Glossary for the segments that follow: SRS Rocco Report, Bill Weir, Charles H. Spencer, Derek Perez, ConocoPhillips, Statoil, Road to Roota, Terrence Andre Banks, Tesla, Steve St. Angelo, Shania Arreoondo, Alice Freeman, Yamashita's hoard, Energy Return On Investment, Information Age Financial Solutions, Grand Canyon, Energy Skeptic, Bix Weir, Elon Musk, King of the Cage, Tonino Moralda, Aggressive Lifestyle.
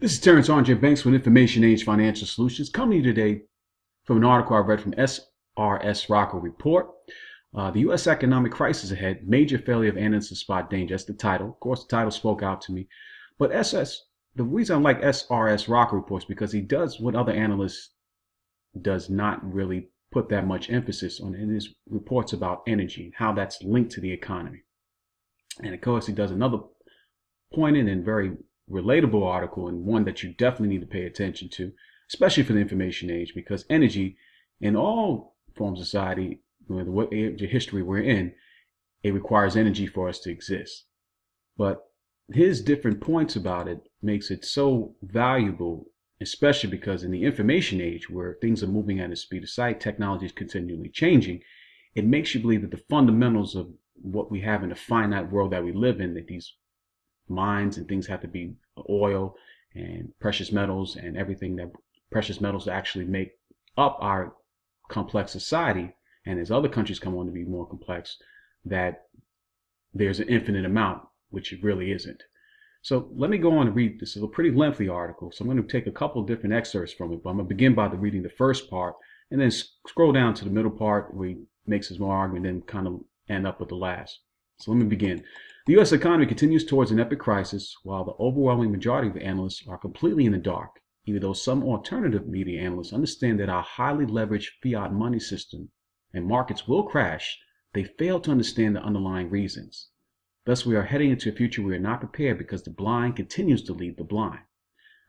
This is Terrence Andre Banks with Information Age Financial Solutions, coming to you today from an article I read from SRS Rocco Report. The U.S. economic crisis ahead, major failure of analysts to spot danger. That's the title. Of course, the title spoke out to me. But the reason I like SRS Rocco Report is because he does what other analysts does not really put that much emphasis on in his reports about energy and how that's linked to the economy. And of course, he does another pointed and very relatable article, and one that you definitely need to pay attention to, especially for the information age, because energy in all forms of society, no matter what age of history we're in, it requires energy for us to exist. But his different points about it makes it so valuable, especially because in the information age, where things are moving at the speed of sight, technology is continually changing, it makes you believe that the fundamentals of what we have in the finite world that we live in, that these mines and things have to be oil and precious metals and everything that precious metals actually make up our complex society, and as other countries come on to be more complex, that there's an infinite amount, which it really isn't. So let me go on and read this. It's a pretty lengthy article, so I'm going to take a couple of different excerpts from it, but I'm going to begin by reading the first part and then scroll down to the middle part where he makes his more argument and then kind of end up with the last. So let me begin. The U.S. economy continues towards an epic crisis, while the overwhelming majority of analysts are completely in the dark, even though some alternative media analysts understand that our highly leveraged fiat money system and markets will crash. They fail to understand the underlying reasons. Thus, we are heading into a future we are not prepared because the blind continues to lead the blind.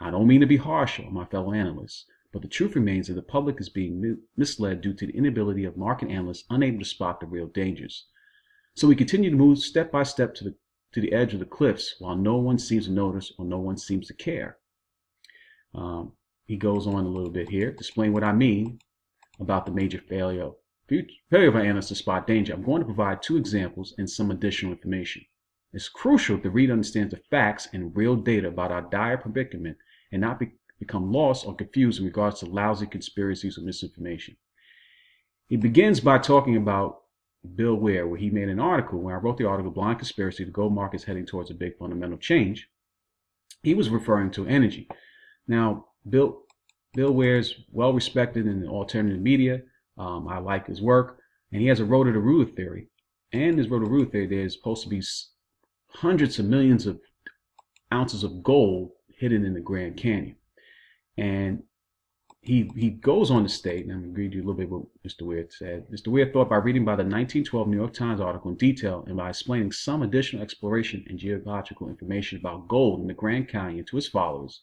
I don't mean to be harsh on my fellow analysts, but the truth remains that the public is being misled due to the inability of market analysts unable to spot the real dangers. So we continue to move step by step to the edge of the cliffs, while no one seems to notice or no one seems to care. He goes on a little bit here to explain what I mean about the major failure of our analysts to spot danger. I'm going to provide two examples and some additional information. It's crucial that the reader understands the facts and real data about our dire predicament and not become lost or confused in regards to lousy conspiracies or misinformation. He begins by talking about Bill Weir, where he made an article, when I wrote the article, Blind Conspiracy, the Gold Market's Heading Towards a Big Fundamental Change. He was referring to energy. Now, Bill Weir's well-respected in the alternative media. I like his work. And he has a Road to Roota theory. And his Road to Roota theory, there's supposed to be hundreds of millions of ounces of gold hidden in the Grand Canyon. And He goes on to state, and I'm going to read you a little bit what Mr. Weir said. Mr. Weir thought by reading by the 1912 New York Times article in detail and by explaining some additional exploration and geological information about gold in the Grand Canyon to his followers,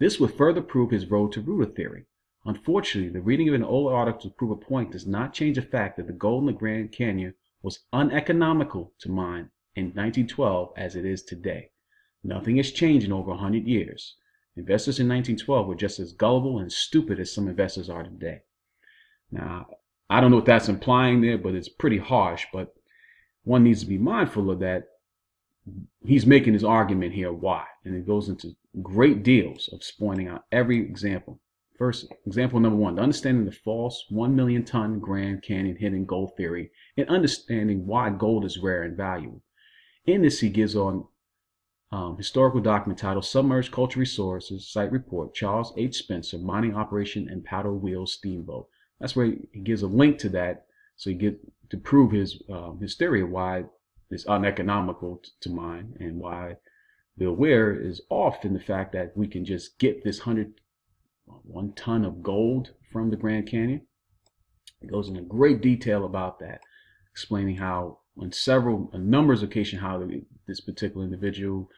this would further prove his Road to Roota theory. Unfortunately, the reading of an old article to prove a point does not change the fact that the gold in the Grand Canyon was uneconomical to mine in 1912 as it is today. Nothing has changed in over 100 years. Investors in 1912 were just as gullible and stupid as some investors are today. Now, I don't know what that's implying there, but it's pretty harsh. But one needs to be mindful of that. He's making his argument here why. And it goes into great deals of pointing out every example. First, example number one, understanding the false 1 million ton Grand Canyon hidden gold theory and understanding why gold is rare and valuable. In this, he gives on historical document titled Submerged Cultural Resources, Site Report, Charles H. Spencer, Mining Operation and Paddle Wheel Steamboat. That's where he gives a link to that, so you get to prove his theory of why it's uneconomical to mine and why Bill Weir is off in the fact that we can just get this 1 ton of gold from the Grand Canyon. It goes into great detail about that, explaining how on several numbers of occasions how this particular individual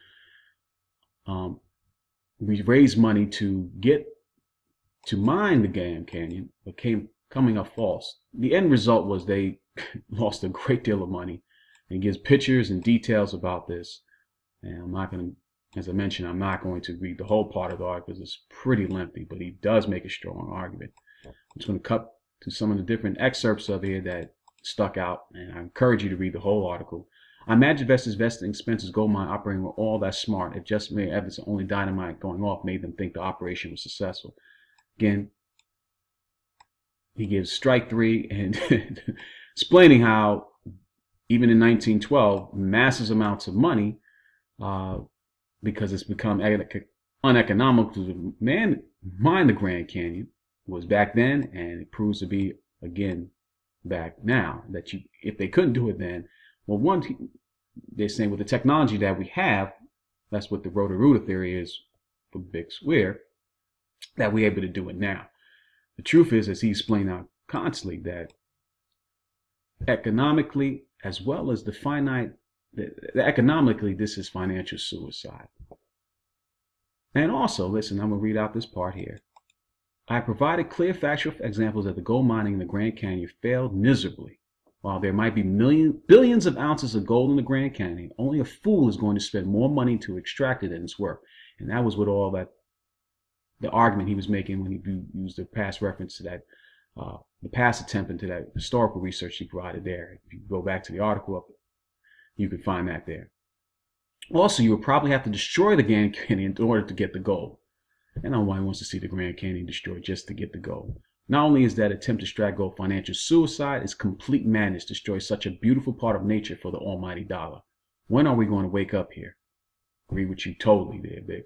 we raised money to get to mine the Grand Canyon, but coming up false. The end result was they lost a great deal of money, and gives pictures and details about this. And I'm not going to, as I mentioned, I'm not going to read the whole part of the article because it's pretty lengthy, but he does make a strong argument. I'm just going to cut to some of the different excerpts of here that stuck out, and I encourage you to read the whole article. I imagine investors vested in Spencer's gold mine operating were all that smart, if just mere evidence of only dynamite going off made them think the operation was successful. Again, he gives strike three and explaining how even in 1912 massive amounts of money, because it's become uneconomical to mine the Grand Canyon was back then, and it proves to be again back now. That you, if they couldn't do it then, well, one, they're saying with the technology that we have, that's what the Road to Roota theory is for Bix Weir, that we're able to do it now. The truth is, as he explained out constantly, that economically, as well as the finite, economically, this is financial suicide. And also, listen, I'm going to read out this part here. I provided clear factual examples that the gold mining in the Grand Canyon failed miserably. While there might be billions of ounces of gold in the Grand Canyon, only a fool is going to spend more money to extract it than it's worth. And that was what all that, the argument he was making when he used the past reference to that, the past attempt into that historical research he provided there. If you go back to the article up, you can find that there. Also, you would probably have to destroy the Grand Canyon in order to get the gold. And nobody wants to see the Grand Canyon destroyed just to get the gold. Not only is that attempt to extract gold financial suicide, it's complete madness to destroy such a beautiful part of nature for the almighty dollar. When are we going to wake up here? Agree with you totally there, Bix.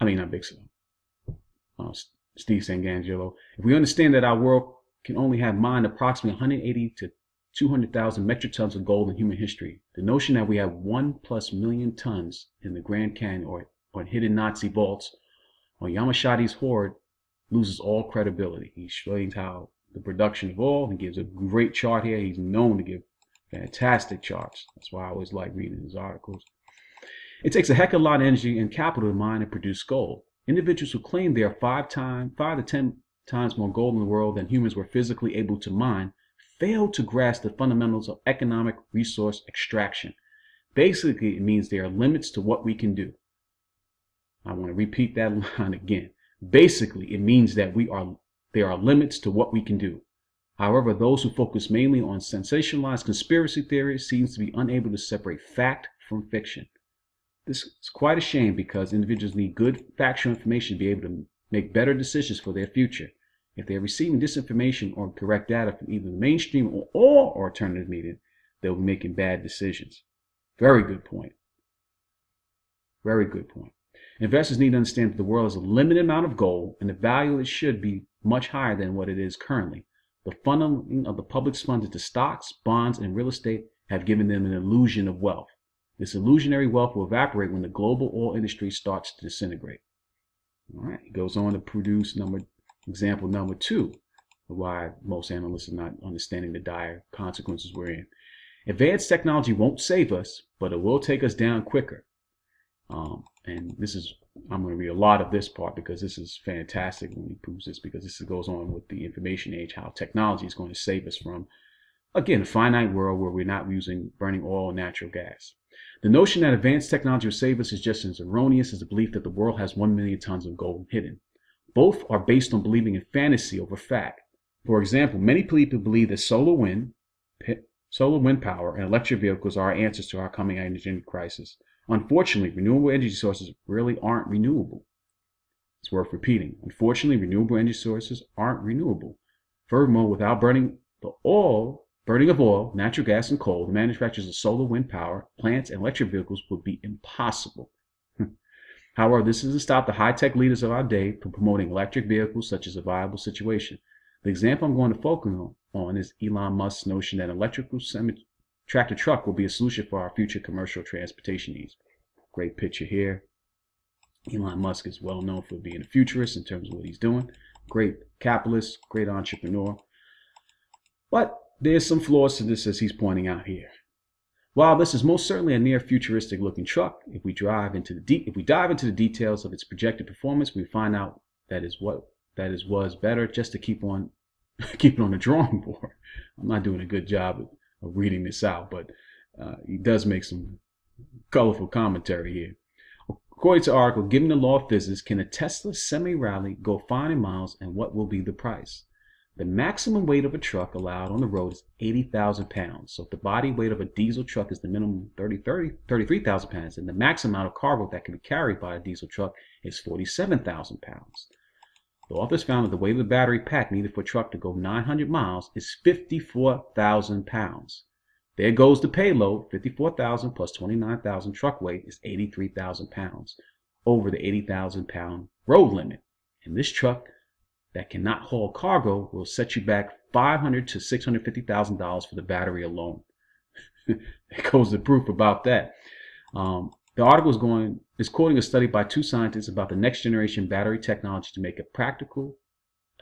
I mean, not Bix. Steve St. Angelo. If we understand that our world can only have mined approximately 180 to 200,000 metric tons of gold in human history, the notion that we have 1+ million tons in the Grand Canyon or in hidden Nazi vaults or Yamashita's hoard loses all credibility. He explains how the production of oil, and gives a great chart here. He's known to give fantastic charts. That's why I always like reading his articles. It takes a heck of a lot of energy and capital to mine and produce gold. Individuals who claim they are 5 to 10 times more gold in the world than humans were physically able to mine fail to grasp the fundamentals of economic resource extraction. Basically, it means there are limits to what we can do. I want to repeat that line again. Basically, it means that there are limits to what we can do. However, those who focus mainly on sensationalized conspiracy theories seem to be unable to separate fact from fiction. This is quite a shame because individuals need good factual information to be able to make better decisions for their future. If they're receiving disinformation or incorrect data from either the mainstream or alternative media, they'll be making bad decisions. Very good point. Very good point. Investors need to understand that the world has a limited amount of gold and the value of it should be much higher than what it is currently. The funneling of the public's funds into stocks, bonds, and real estate have given them an illusion of wealth. This illusionary wealth will evaporate when the global oil industry starts to disintegrate. All right, he goes on to produce example number 2 of why most analysts are not understanding the dire consequences we're in. Advanced technology won't save us, but it will take us down quicker. And this is, I'm going to read a lot of this part because this is fantastic when he proves this, because this goes on with the information age, how technology is going to save us from, again, a finite world where we're not using burning oil and natural gas. The notion that advanced technology will save us is just as erroneous as the belief that the world has 1 million tons of gold hidden. Both are based on believing in fantasy over fact. For example, many people believe that solar wind power and electric vehicles are our answers to our coming energy crisis. Unfortunately, renewable energy sources really aren't renewable. It's worth repeating. Unfortunately, renewable energy sources aren't renewable. Furthermore, without burning of oil, natural gas, and coal, the manufacturers of solar wind power, plants, and electric vehicles would be impossible. However, this doesn't stop the high-tech leaders of our day from promoting electric vehicles such as a viable situation. The example I'm going to focus on is Elon Musk's notion that an electrical tractor truck will be a solution for our future commercial transportation needs. Great picture here. Elon Musk is well known for being a futurist in terms of what he's doing. Great capitalist, great entrepreneur. But there's some flaws to this, as he's pointing out here. While this is most certainly a near futuristic looking truck, if we dive into the details of its projected performance, we find out that was better just to keep it on the drawing board. I'm not doing a good job of reading this out, but he does make some colorful commentary here. According to the article, given the law of physics, can a Tesla semi-rally go 500 miles and what will be the price? The maximum weight of a truck allowed on the road is 80,000 pounds. So if the body weight of a diesel truck is the minimum 33,000 pounds, and the maximum amount of cargo that can be carried by a diesel truck is 47,000 pounds. The authors found that the weight of the battery pack needed for a truck to go 900 miles is 54,000 pounds. There goes the payload, 54,000 plus 29,000 truck weight is 83,000 pounds. over the 80,000-pound road limit. And this truck that cannot haul cargo will set you back $500,000 to $650,000 for the battery alone. That goes to proof about that. The article is quoting a study by two scientists about the next generation battery technology to make a practical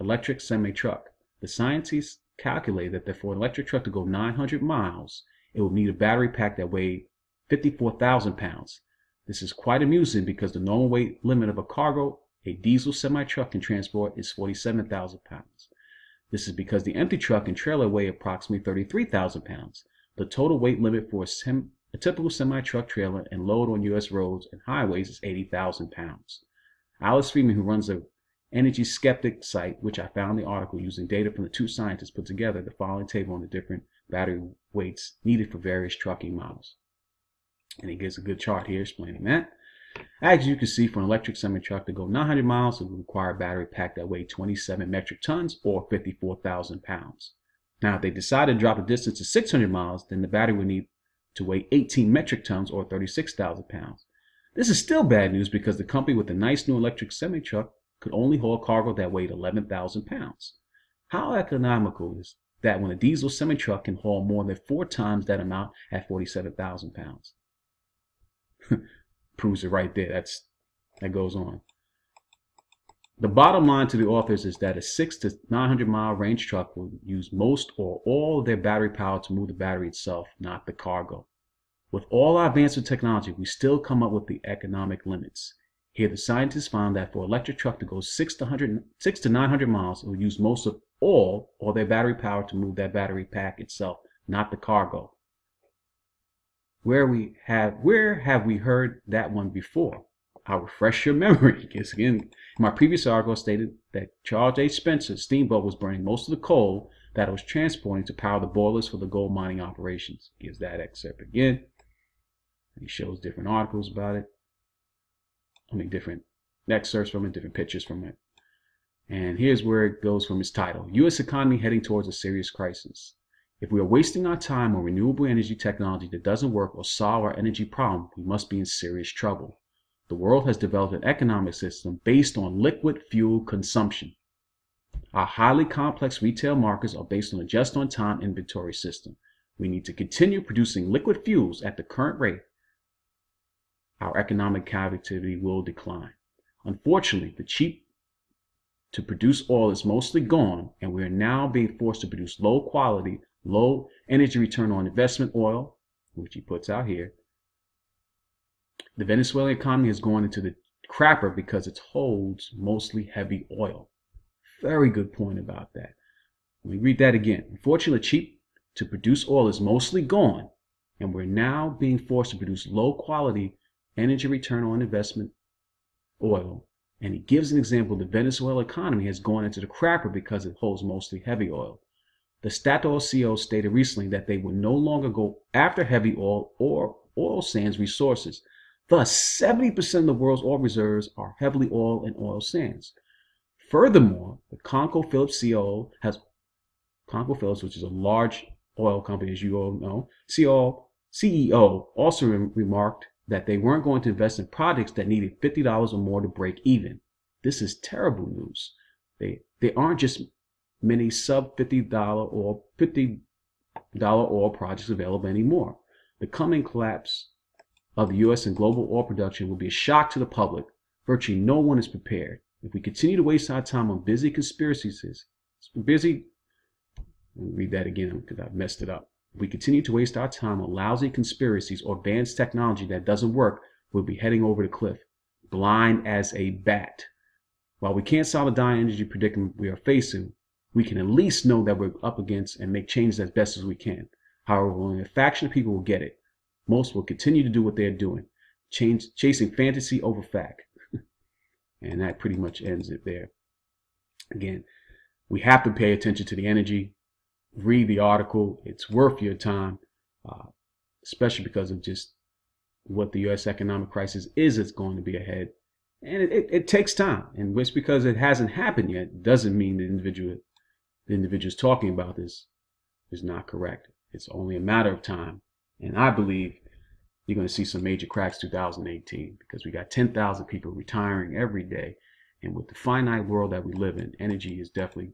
electric semi-truck. The scientists calculated that for an electric truck to go 900 miles, it would need a battery pack that weighed 54,000 pounds. This is quite amusing because the normal weight limit of a cargo a diesel semi-truck can transport is 47,000 pounds. This is because the empty truck and trailer weigh approximately 33,000 pounds. The total weight limit for a typical semi-truck trailer and load on U.S. roads and highways is 80,000 pounds. Alice Freeman, who runs the Energy Skeptic site, which I found the article using data from the two scientists, put together the following table on the different battery weights needed for various trucking models. And it gives a good chart here explaining that. As you can see, for an electric semi-truck to go 900 miles, it would require a battery pack that weighed 27 metric tons or 54,000 pounds. Now, if they decide to drop the distance to 600 miles, then the battery would need to weigh 18 metric tons or 36,000 pounds. This is still bad news because the company with a nice new electric semi-truck could only haul cargo that weighed 11,000 pounds. How economical is that when a diesel semi-truck can haul more than 4 times that amount at 47,000 pounds? Proves it right there. That goes on. The bottom line to the authors is that a 600 to 900 mile range truck will use most or all of their battery power to move the battery itself, not the cargo. With all our advances in technology, we still come up with the economic limits. Here the scientists found that for an electric truck to go 6 to 900 miles, it will use most of all or their battery power to move that battery pack itself, not the cargo. Where have we heard that one before? I'll refresh your memory, because again, my previous article stated that Charles H. Spencer's steamboat was burning most of the coal that it was transporting to power the boilers for the gold mining operations. Gives that excerpt again. He shows different articles about it. I mean, different excerpts from it, different pictures from it. And here's where it goes from its title: U.S. economy heading towards a serious crisis. If we are wasting our time on renewable energy technology that doesn't work or solve our energy problem, we must be in serious trouble. The world has developed an economic system based on liquid fuel consumption. Our highly complex retail markets are based on a just-in-time inventory system. We need to continue producing liquid fuels at the current rate. Our economic activity will decline. Unfortunately, the cheap to produce oil is mostly gone, and we are now being forced to produce low-quality, low-energy return on investment oil, which he puts out here. The Venezuelan economy has gone into the crapper because it holds mostly heavy oil. Very good point about that. Let me read that again. Unfortunately, cheap to produce oil is mostly gone, and we're now being forced to produce low-quality energy return on investment oil. And he gives an example. The Venezuelan economy has gone into the crapper because it holds mostly heavy oil. The Statoil CEO stated recently that they will no longer go after heavy oil or oil sands resources. Thus, 70% of the world's oil reserves are heavily oil and oil sands. Furthermore, the ConocoPhillips, which is a large oil company, as you all know, CEO also remarked that they weren't going to invest in projects that needed $50 or more to break even. This is terrible news. They aren't just many sub-$50 or $50 oil projects available anymore. The coming collapse of the U.S. and global oil production will be a shock to the public. Virtually no one is prepared. If we continue to waste our time on busy conspiracies, If we continue to waste our time on lousy conspiracies or advanced technology that doesn't work, we'll be heading over the cliff, blind as a bat. While we can't solve the dying energy predicament we are facing, we can at least know that we're up against and make changes as best as we can. However, only a faction of people will get it. Most will continue to do what they're doing, chasing fantasy over fact. And that pretty much ends it there. Again, we have to pay attention to the energy. Read the article. It's worth your time, especially because of just what the U.S. economic crisis is that's going to be ahead. And it takes time. And just because it hasn't happened yet doesn't mean the individuals talking about this is not correct. It's only a matter of time. And I believe you're going to see some major cracks 2018, because we got 10,000 people retiring every day. And with the finite world that we live in, energy is definitely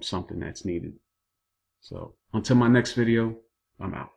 something that's needed. So until my next video, I'm out.